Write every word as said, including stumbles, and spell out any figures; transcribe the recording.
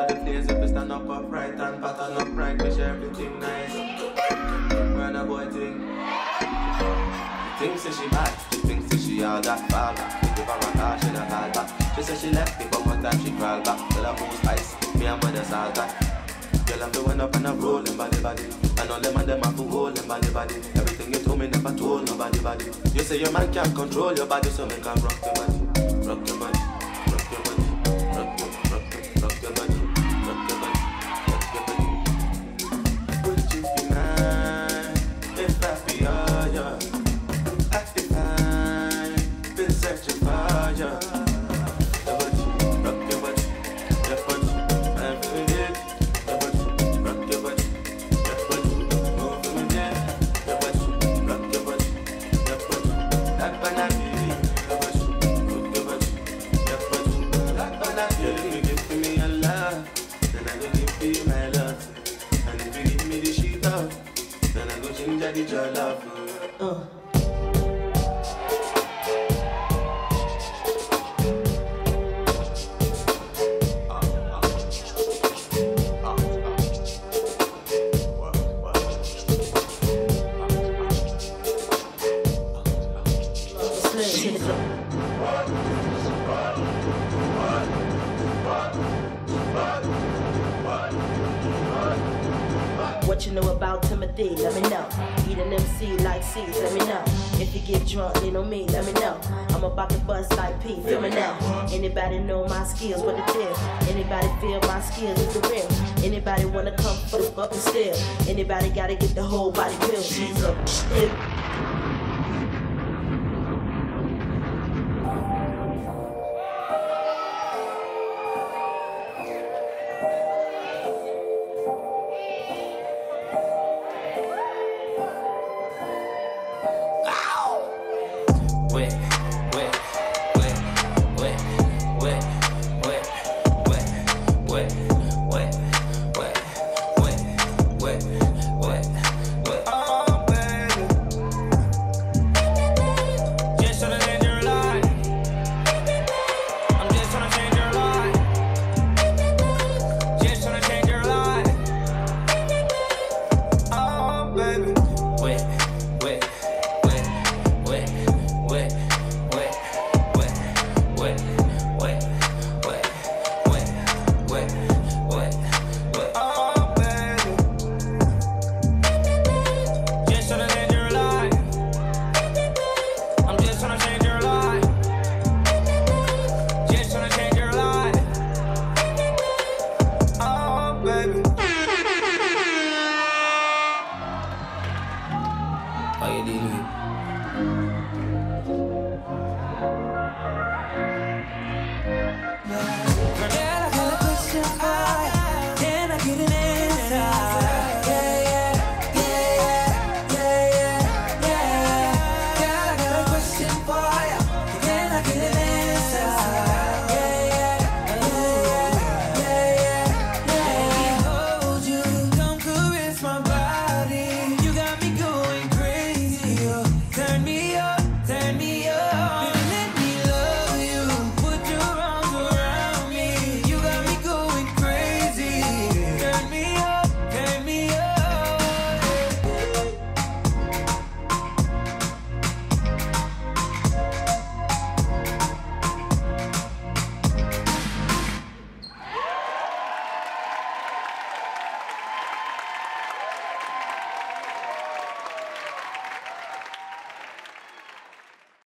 of the days, if we stand up upright and pattern upright, we share everything nice. We're the boy thing. She thinks that she bad, she thinks that she all that far back. She give her a car, she don't call back. She said she left me, but one time she crawled back. Tell her who's ice, me and mother's all that. Girl, I'm doing up and I'm rolling body body. And all them and them are for holding body body. Everything you told me never told nobody body. You say your man can't control your body, so make her rock your body, rock your body. What you know about Timothy, let me know. Eat an M C like C's, let me know. If you get drunk, lean on me, let me know. I'm about to bust like P, let me know. Anybody know my skills, what it is? Anybody feel my skills, is the real? Anybody wanna come for the fucking still? Anybody gotta get the whole body pill? She's a still. Wait.